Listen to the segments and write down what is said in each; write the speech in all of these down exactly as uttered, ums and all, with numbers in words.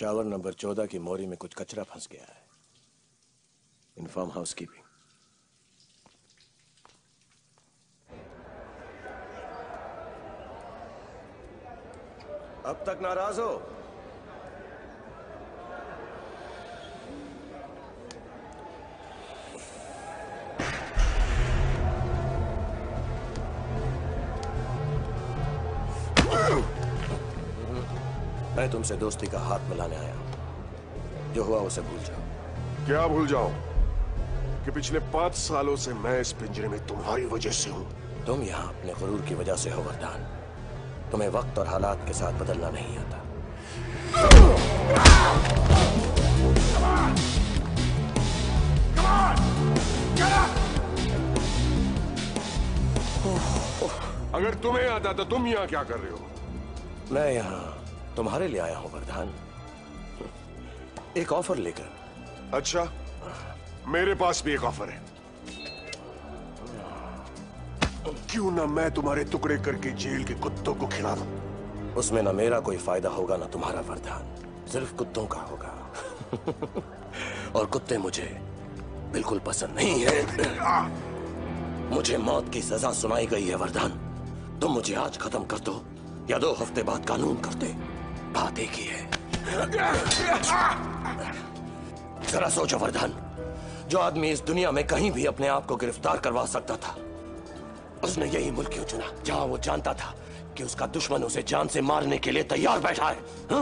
Shower number चौदह की मोरी में कुछ कचरा फंस गया है। Inform housekeeping. अब तक नाराज हो? मैं तुमसे दोस्ती का हाथ मिलाने आया हूं। जो हुआ उसे भूल जाओ। क्या भूल जाओ? कि पिछले पांच सालों से मैं इस पिंजरे में तुम्हारी वजह से हूं। तुम यहाँ अपने गुरूर की वजह से हो वरदान। तुम्हें वक्त और हालात के साथ बदलना नहीं आता। अगर तुम्हें आता तो तुम यहाँ क्या कर रहे हो? मैं यहाँ तुम्हारे लिए आया हूँ वरदान, एक ऑफर लेकर। अच्छा, मेरे पास भी एक ऑफर है। क्यों ना मैं तुम्हारे टुकड़े करके जेल के कुत्तों को खिला दूं? उसमें ना मेरा कोई फायदा होगा ना तुम्हारा वरदान, सिर्फ कुत्तों का होगा। और कुत्ते मुझे बिल्कुल पसंद नहीं है। मुझे मौत की सजा सुनाई गई है वरदान। तुम मुझे आज खत्म कर दो या दो हफ्ते बाद कानून करते, बात एक ही है। जरा सोचो वरदान, जो आदमी इस दुनिया में कहीं भी अपने आप को गिरफ्तार करवा सकता था, उसने यही मुल्क क्यों चुना जहां वो जानता था कि उसका दुश्मन उसे जान से मारने के लिए तैयार बैठा है। हा?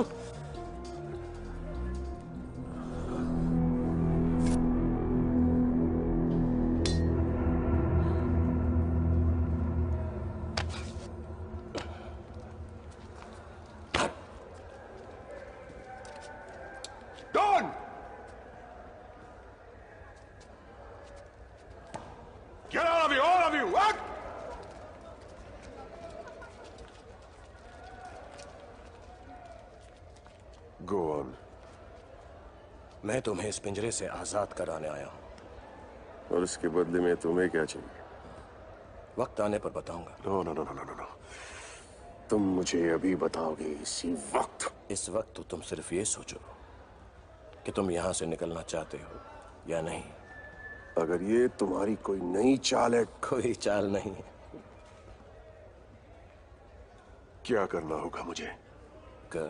मैं तुम्हें इस पिंजरे से आजाद कराने आया हूं। और इसके बदले में तुम्हें क्या चाहिए? वक्त आने पर बताऊंगा। No no no no no no. तुम मुझे अभी बताओगे? इसी वक्त? इस वक्त तो तुम सिर्फ ये सोचो कि तुम यहां से निकलना चाहते हो या नहीं। अगर ये तुम्हारी कोई नई चाल है? कोई चाल नहीं है। क्या करना होगा मुझे? कर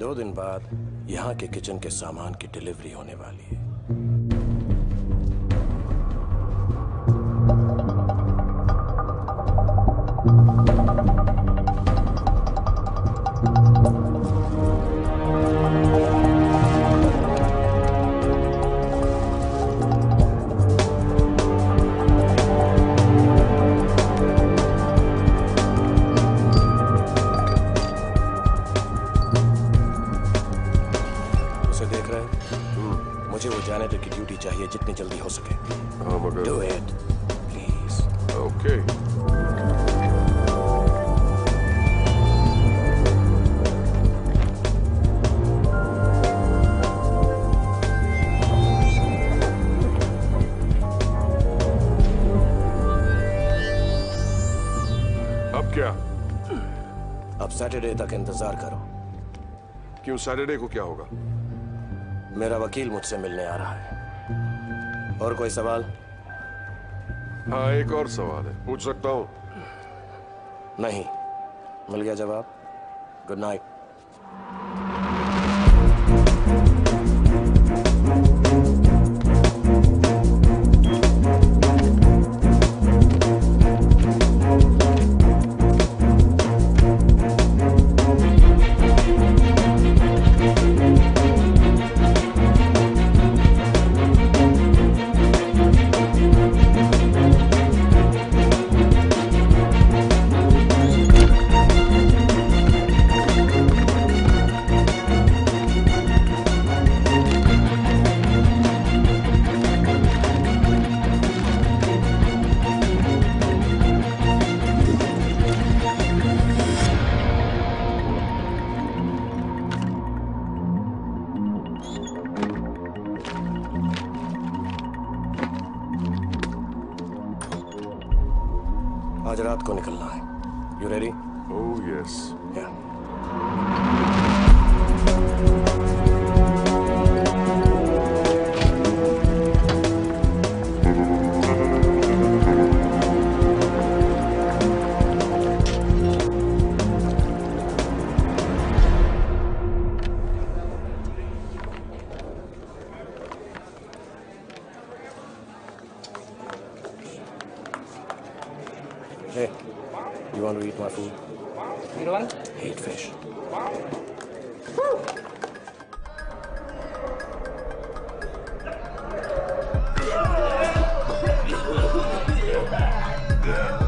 दो दिन बाद यहाँ के किचन के सामान की डिलीवरी होने वाली है। सैटरडे तक इंतजार करो। क्यों? सैटरडे को क्या होगा? मेरा वकील मुझसे मिलने आ रहा है। और कोई सवाल? हाँ, एक और सवाल है, पूछ सकता हूँ? नहीं। मिल गया जवाब। Good night. आज रात को निकलना है। You ready? Oh yes. Yeah. my food. You don't? Hate fish. Woo! Yeah.